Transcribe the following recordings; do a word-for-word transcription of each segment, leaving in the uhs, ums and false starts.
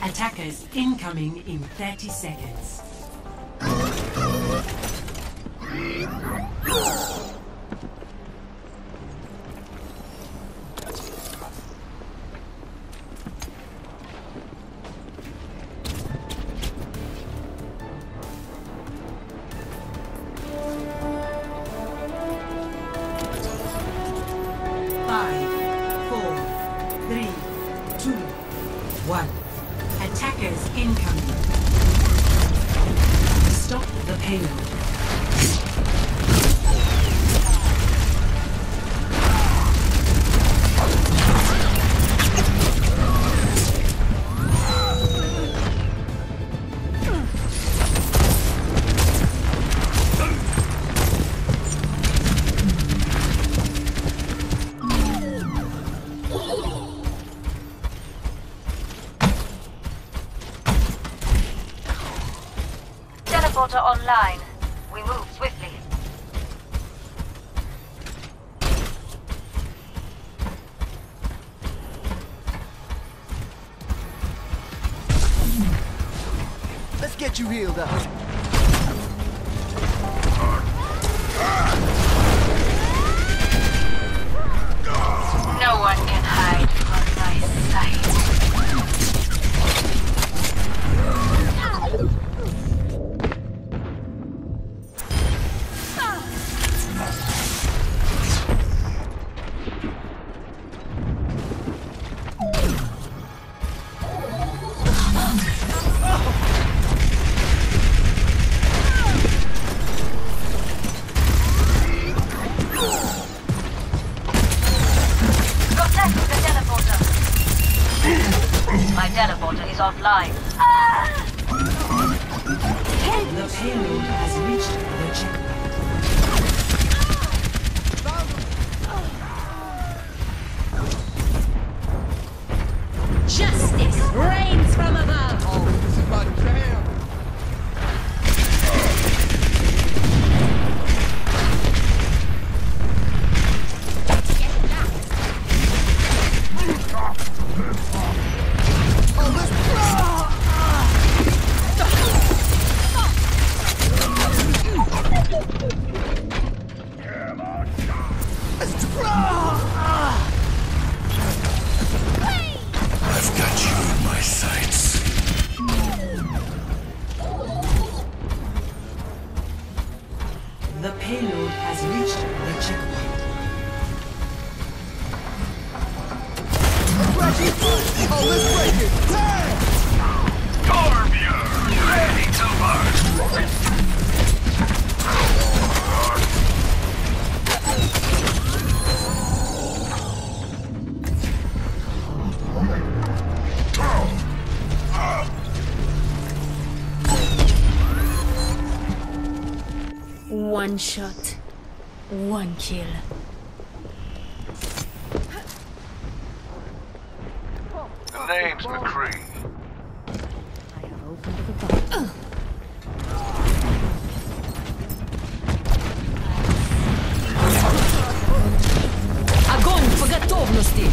Attackers incoming in thirty seconds. Five, four, three, two, one. Attackers incoming. Stop the payload. Teleporter online. We move swiftly. Let's get you healed up. No one can hide from my sight. My teleporter is offline. Ah! The payload has reached the checkpoint. Justice reigns from above. Oh, this is my jam. The payload has reached the checkpoint. Oh, let's break it! Dormier, ready to march! One shot, one kill. The name's McCree. I have opened the box. Огонь по готовности.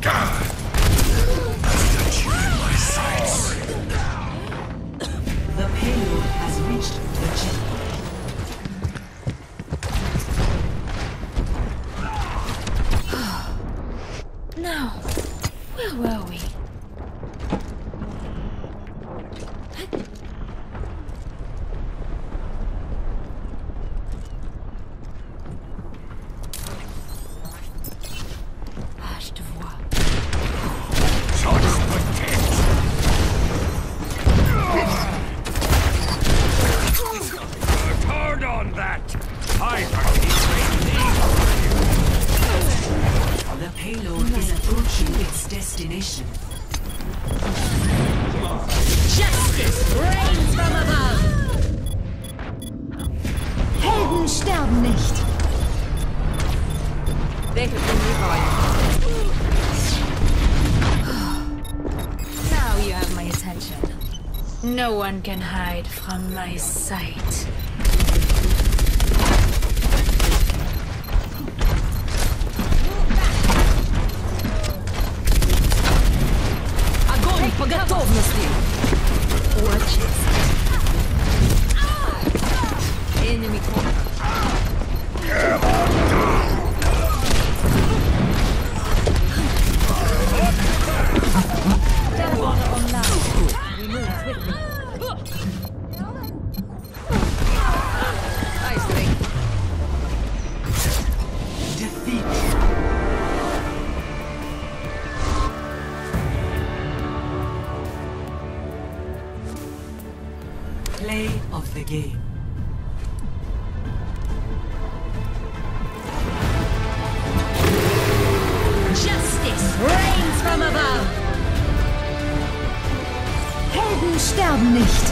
God, I've got you. No one can hide from my sight. Огонь по готовности. Watch it. Enemy caught. Play of the game. Justice reigns from above. Helden sterben nicht.